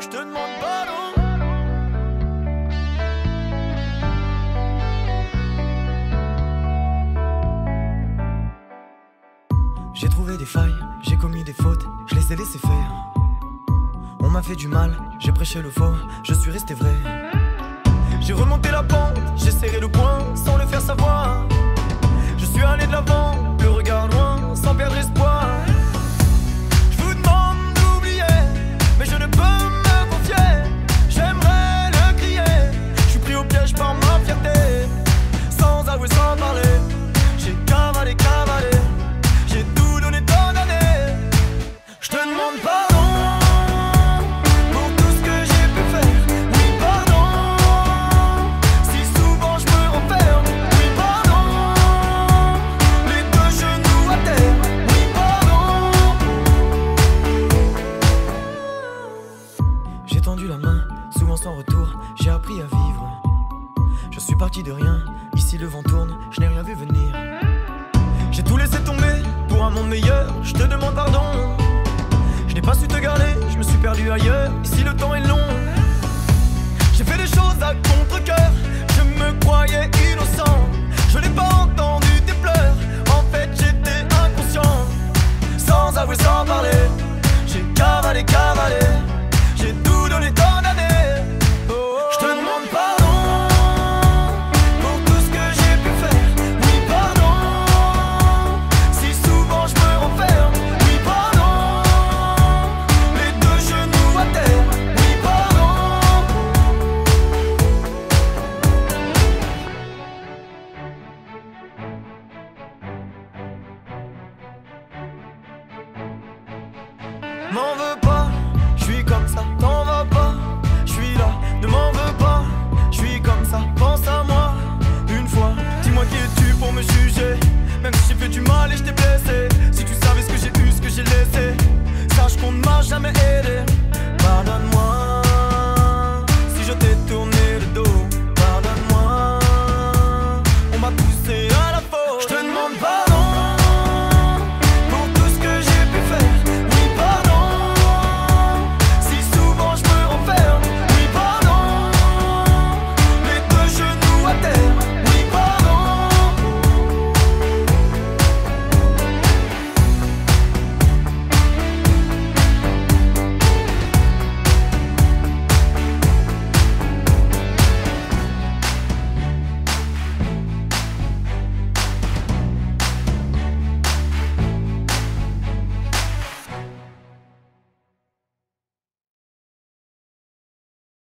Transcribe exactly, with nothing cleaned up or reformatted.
je te demande pardon. J'ai trouvé des failles, j'ai commis des fautes, je les ai laissées faire. On m'a fait du mal, j'ai prêché le faux, je suis resté vrai. J'ai remonté la pente, j'ai serré le poing sans le faire savoir. Je suis allé de l'avant, le regard loin, sans perdre espoir. De rien, ici le vent tourne, je n'ai rien vu venir. J'ai tout laissé tomber pour un monde meilleur, je te demande pardon. Je n'ai pas su te garder, je me suis perdu ailleurs, ici le temps est long. J'ai fait des choses à contre-cœur, je me croyais innocent. Je n'ai pas entendu tes pleurs, en fait j'étais inconscient. Sans avouer, sans parler, j'ai cavalé, cavalé, j'ai tout donné, tant d'années. Je te demande pardon. M'en veux pas, je suis comme ça, t'en vas pas, je suis là, ne m'en veux pas, je suis comme ça, pense à moi, une fois, dis-moi qui es-tu pour me juger, même si j'ai fait du mal et je t'ai